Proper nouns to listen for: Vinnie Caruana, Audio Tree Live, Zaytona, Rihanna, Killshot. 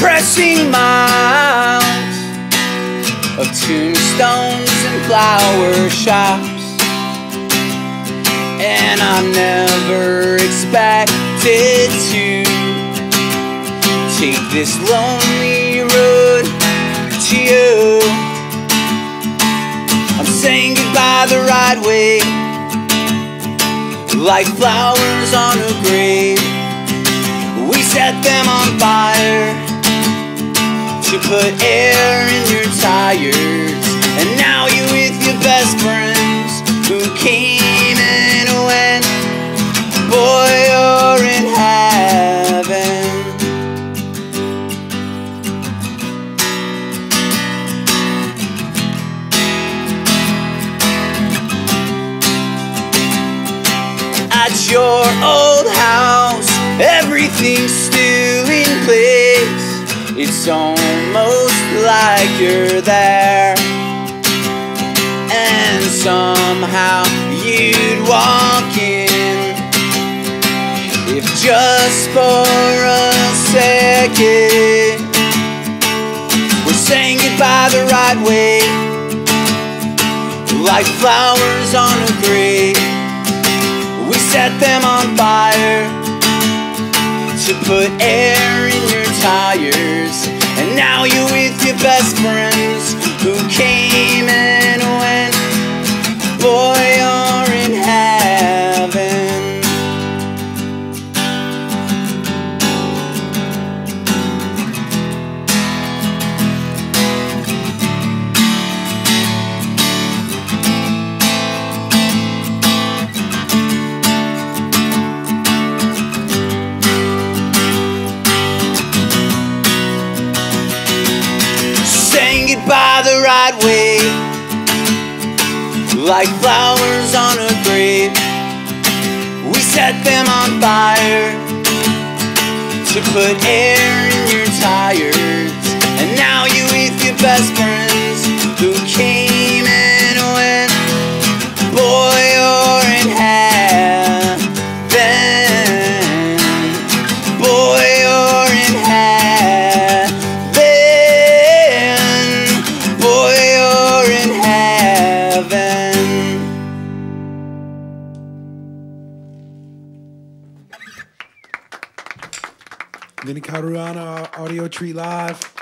pressing miles of tombstones and flower shops, and I never expected to take this lonely road to you. I'm saying goodbye the right way, like flowers on a grave. We set them on fire to put air in your tires, and now you're with your best friends who came and went. Boy, you're in heaven. At your old house, everything's still in place. It's almost like you're there, and somehow you'd walk in, if just for a second. We're saying goodbye the right way, like flowers on a grave. We set them on fire to put air in your tires, and now you're with your best friends who came and went. Boy, you're in the right way, like flowers on a grave. We set them on fire to put air in your tires, and now you're with your best friends who came and went. Boy, you're in heaven. Boy, you're in heaven. Vinnie Caruana, Audio Tree Live.